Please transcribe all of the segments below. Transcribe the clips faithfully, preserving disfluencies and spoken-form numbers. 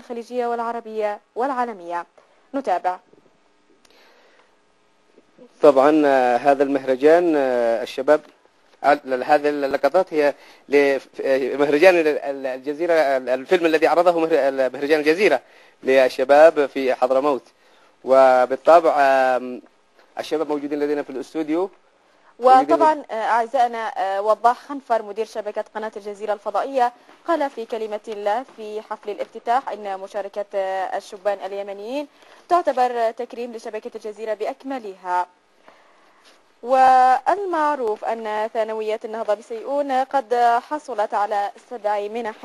الخليجية والعربية والعالمية. نتابع. طبعا هذا المهرجان الشباب، هذه اللقطات هي لمهرجان الجزيرة، الفيلم الذي عرضه مهرجان الجزيرة للشباب في حضرموت، وبالطبع الشباب موجودين لدينا في الاستوديو. وطبعا أعزائنا وضاح خنفر مدير شبكة قناة الجزيرة الفضائية قال في كلمة له في حفل الافتتاح أن مشاركة الشبان اليمنيين تعتبر تكريم لشبكة الجزيرة بأكملها. والمعروف أن ثانوية النهضة بسيئون قد حصلت على سبع منح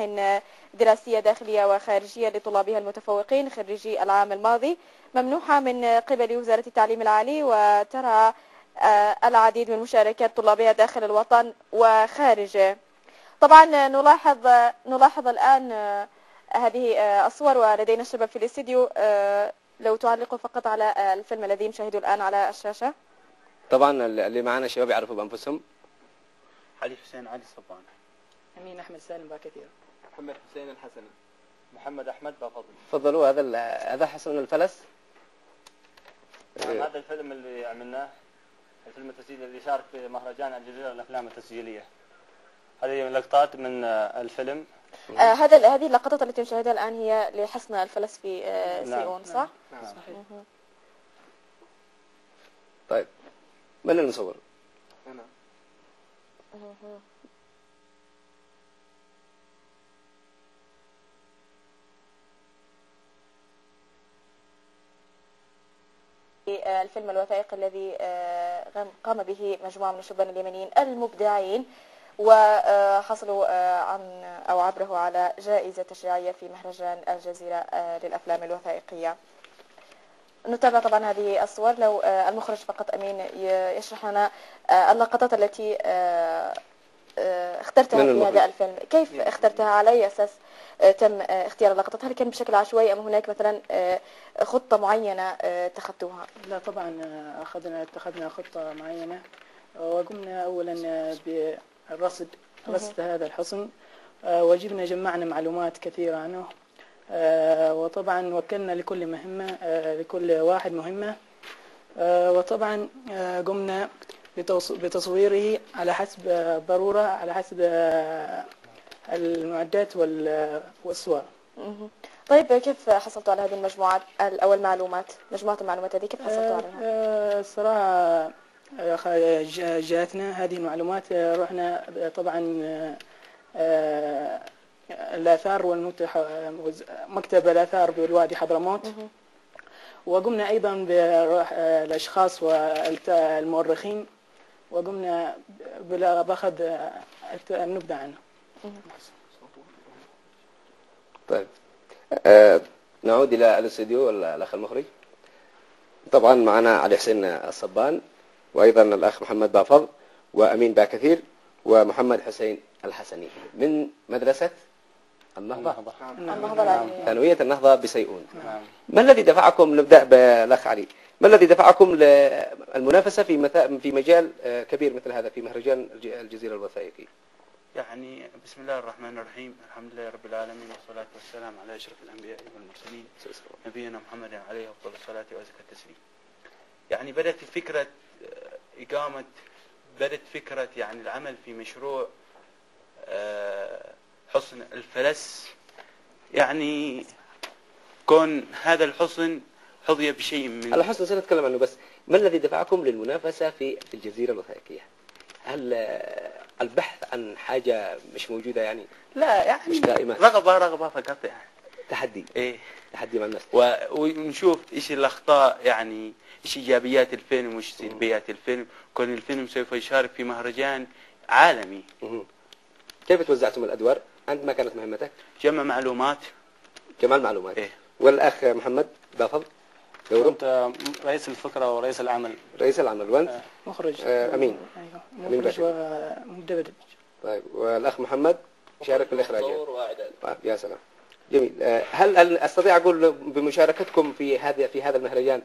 دراسية داخلية وخارجية لطلابها المتفوقين خريجي العام الماضي ممنوحة من قبل وزارة التعليم العالي، وترى العديد من مشاركات طلابها داخل الوطن وخارجه. طبعا نلاحظ نلاحظ الآن هذه الصور، ولدينا الشباب في الاستديو. لو تعلقوا فقط على الفيلم الذي نشاهده الآن على الشاشة. طبعا اللي معنا الشباب يعرفوا بأنفسهم: علي حسين علي الصبان، أمين احمد سالم باكثير، محمد حسين الحسني، محمد احمد بافضل. تفضلوا. هذا هذا حسن الفلس. هذا الفيلم اللي عملناه، الفيلم التسجيلي اللي شارك في مهرجان الجزيرة للأفلام التسجيلية. هذه لقطات من الفيلم. آه هذا هذه اللقطات التي نشاهدها الآن هي لحسن الفلس في آه سيئون، صح؟ نعم، نعم. صحيح. طيب من المصور؟ أنا. الفيلم الوثائقي الذي قام به مجموعة من الشبان اليمنيين المبدعين، وحصلوا عن أو عبره على جائزة تشريعية في مهرجان الجزيرة للأفلام الوثائقية. نتابع طبعا هذه الصور. لو المخرج فقط أمين يشرح لنا اللقطات التي اخترتها في هذا الفيلم، كيف اخترتها؟ على أي أساس تم اختيار اللقطات؟ هل كان بشكل عشوائي أم هناك مثلا خطة معينة اتخذتوها؟ لا طبعا أخذنا اتخذنا خطة معينة، وقمنا أولا بالرصد رصد هذا الحصن، وجبنا جمعنا معلومات كثيرة عنه، وطبعا وكلنا لكل مهمة لكل واحد مهمة، وطبعا قمنا بتصويره على حسب ضرورة، على حسب المعدات والصور. طيب كيف حصلتوا على هذه المجموعات أو المعلومات؟ مجموعة المعلومات هذه كيف حصلتوا عليها؟ الصراحة جاءتنا هذه المعلومات، رحنا طبعا الآثار والمتحف مكتب الآثار بالوادي حضرموت، وقمنا أيضا بالأشخاص والمؤرخين، وقمنا بأخذ النبذة عنه. طيب آه نعود إلى الاستديو. الأخ المخرج. طبعا معنا علي حسين الصبان، وأيضا الأخ محمد بافضل، وأمين باكثير، ومحمد حسين الحسني من مدرسة النهضة، ثانوية النهضة بسيئون. نعم. ما الذي دفعكم، نبدأ بالأخ علي، ما الذي دفعكم للمنافسة في في مجال كبير مثل هذا في مهرجان الجزيرة الوثائقي؟ يعني بسم الله الرحمن الرحيم، الحمد لله رب العالمين، والصلاة والسلام على أشرف الأنبياء والمرسلين نبينا محمد عليه أفضل الصلاة وأزكى التسليم. يعني بدأت فكرة إقامة، بدأت فكرة يعني العمل في مشروع حصن الفلس، يعني كون هذا الحصن حظي بشيء من الحصن سنتكلم عنه، بس ما الذي دفعكم للمنافسة في الجزيرة الوثائقية؟ هل البحث عن حاجة مش موجودة يعني؟ لا يعني مش دائما، رغبة رغبة فقط يعني، تحدي. ايه تحدي مع الناس، و... ونشوف ايش الاخطاء، يعني ايش ايجابيات الفيلم وايش سلبيات الفيلم، كون الفيلم سوف يشارك في مهرجان عالمي. مه. كيف توزعتم الادوار؟ انت ما كانت مهمتك؟ جمع معلومات، جمع المعلومات. إيه؟ والاخ محمد بافضل كنت رئيس الفكرة ورئيس العمل، رئيس العمل. وانت آه. مخرج. آه. امين. ايوه مخرج ومدبدب. طيب والاخ محمد شارك في الاخراج واعداد. آه. يا سلام جميل. آه. هل استطيع اقول بمشاركتكم في هذا في هذا المهرجان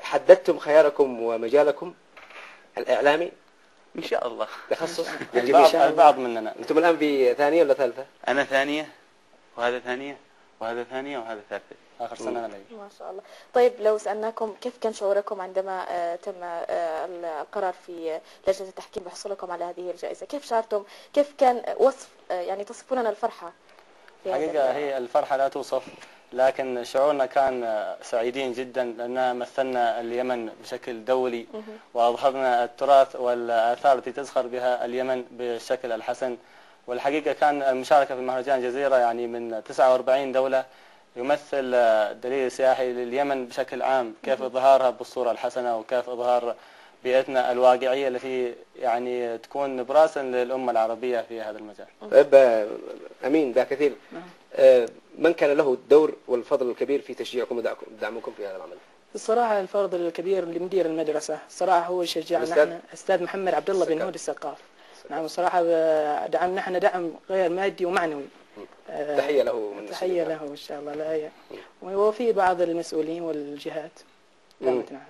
حددتم خياركم ومجالكم الاعلامي؟ ان شاء الله تخصص البعض, البعض مننا. انتم الان في ثانيه ولا ثالثه؟ انا ثانيه وهذا ثانيه. وهذا ثانية وهذا ثالثة آخر سنة علي. ما شاء الله. طيب لو سألناكم كيف كان شعوركم عندما آه تم آه القرار في لجنة التحكيم بحصولكم على هذه الجائزة، كيف شعرتم؟ كيف كان وصف آه يعني تصفون لنا الفرحة؟ حقيقة هي الفرحة لا توصف، لكن شعورنا كان سعيدين جدا لأننا مثلنا اليمن بشكل دولي وأظهرنا التراث والآثار التي تزخر بها اليمن بالشكل الحسن. والحقيقة كان المشاركة في مهرجان الجزيرة يعني من تسعة وأربعين دولة يمثل دليل سياحي لليمن بشكل عام، كيف إظهارها بالصورة الحسنة وكيف إظهار بيئتنا الواقعية التي يعني تكون براسا للأمة العربية في هذا المجال. طيب أمين باكثير، من كان له الدور والفضل الكبير في تشجيعكم ودعمكم في هذا العمل؟ الصراحة الفضل الكبير لمدير المدرسة، الصراحة هو شجعنا احنا أستاذ محمد عبد الله بن هود الثقاف. نعم الصراحة دعمنا احنا دعم غير مادي ومعنوي. تحية له من تحية له إن شاء الله. لا وفي بعض المسؤولين والجهات دعمتنا.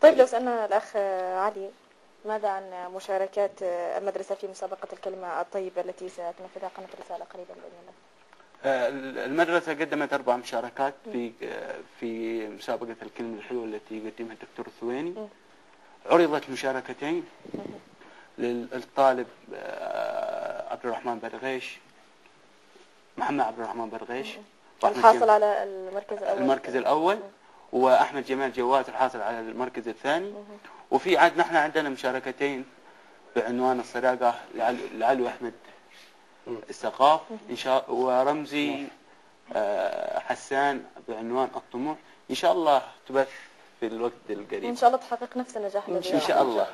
طيب لو سألنا الأخ علي ماذا عن مشاركات المدرسة في مسابقة الكلمة الطيبة التي ستنفذها قناة الرسالة قريبا بإذن الله؟ المدرسة قدمت أربع مشاركات في في مسابقة الكلمة الحلوة التي يقدمها الدكتور الثويني. عرضت مشاركتين للطالب عبد الرحمن برغيش، محمد عبد الرحمن برغيش الحاصل على المركز الأول المركز الأول وأحمد جمال جوات الحاصل على المركز الثاني. وفي عاد نحن عندنا مشاركتين بعنوان الصداقة لعلو أحمد الثقاف إن شاء ورمزي حسان بعنوان الطموح. إن شاء الله تبث في الوقت القريب إن شاء الله تحقق نفس النجاح الذي إن شاء الله.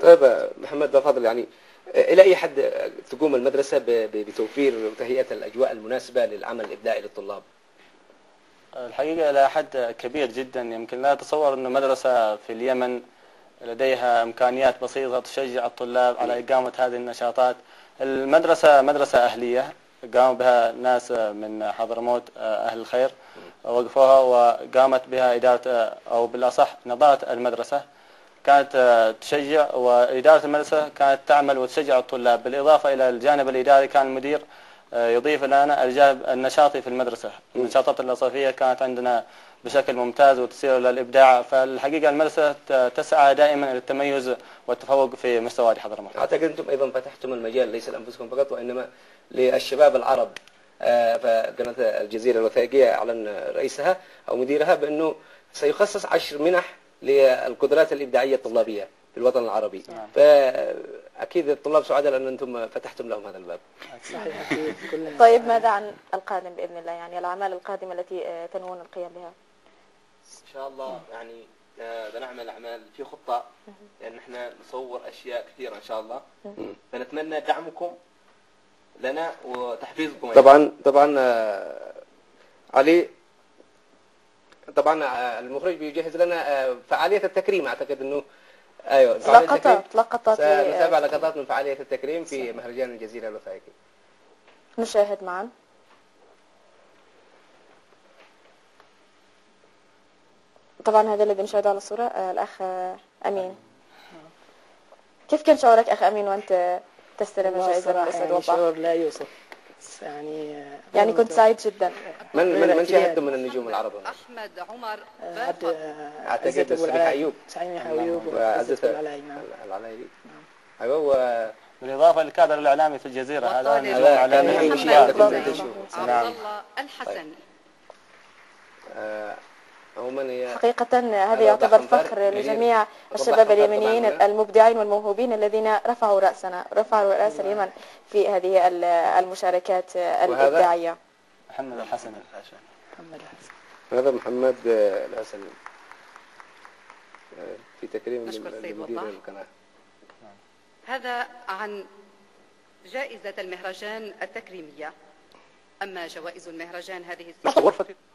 طيب محمد بافضل، يعني إلى أي حد تقوم المدرسة بتوفير وتهيئة الأجواء المناسبة للعمل الإبداعي للطلاب؟ الحقيقة إلى حد كبير جدا، يمكن لا أتصور أن مدرسة في اليمن لديها إمكانيات بسيطة تشجع الطلاب على إقامة هذه النشاطات. المدرسة مدرسة أهلية قاموا بها ناس من حضرموت أهل الخير وقفوها، وقامت بها إدارة أو بالأصح نظارة المدرسة كانت تشجع، وإدارة المدرسة كانت تعمل وتشجع الطلاب. بالإضافة إلى الجانب الإداري كان المدير يضيف لنا الجانب النشاطي في المدرسة، النشاطات النصفية كانت عندنا بشكل ممتاز وتسير للإبداع. فالحقيقة المدرسة تسعى دائما إلى التميز والتفوق في مستوى وادي حضرموت. أعتقد أنتم أيضا فتحتم المجال ليس لأنفسكم فقط وإنما للشباب العرب، فقناة الجزيرة الوثائقية أعلن رئيسها أو مديرها بأنه سيخصص عشر منح للقدرات الإبداعية الطلابية في الوطن العربي. فأكيد الطلاب سعداء لأن أنتم فتحتم لهم هذا الباب. طيب ماذا عن القادم بإذن الله، يعني الأعمال القادمة التي تنوون القيام بها؟ إن شاء الله يعني بنعمل أعمال في خطة، لأن احنا نصور أشياء كثيرة إن شاء الله، فنتمنى دعمكم لنا وتحفيزكم. طبعا طبعا علي، طبعا المخرج بيجهز لنا فعالية التكريم، أعتقد أنه ايوه لقطات لقطات سبع لقطات من فعالية التكريم في مهرجان الجزيرة الوثائقي. نشاهد معا. طبعا هذا اللي بنشاهده على الصورة الأخ أمين. كيف كان شعورك أخ أمين وأنت تستلم الجائزة بالأسد والبحر؟ شعور لا يوصف يعني، يعني كنت سعيد جدا. من من من شاهدتم من النجوم العرب؟ أحمد عمر باكثير، أعتقد سعيد ايوب سعيد ايوب وعزت العلايلي. نعم ايوه. وبالاضافه للكادر الاعلامي في الجزيره، هذا النجوم الاعلامي عبد الله الحسني. عموما حقيقة هذا يعتبر فخر لجميع الشباب اليمنيين المبدعين والموهوبين الذين رفعوا رأسنا رفعوا رأس اليمن في هذه المشاركات الإبداعية. محمد الحسن الحسن محمد الحسن هذا محمد الحسن في تكريم مدير القناة. هذا عن جائزة المهرجان التكريمية. أما جوائز المهرجان هذه السنة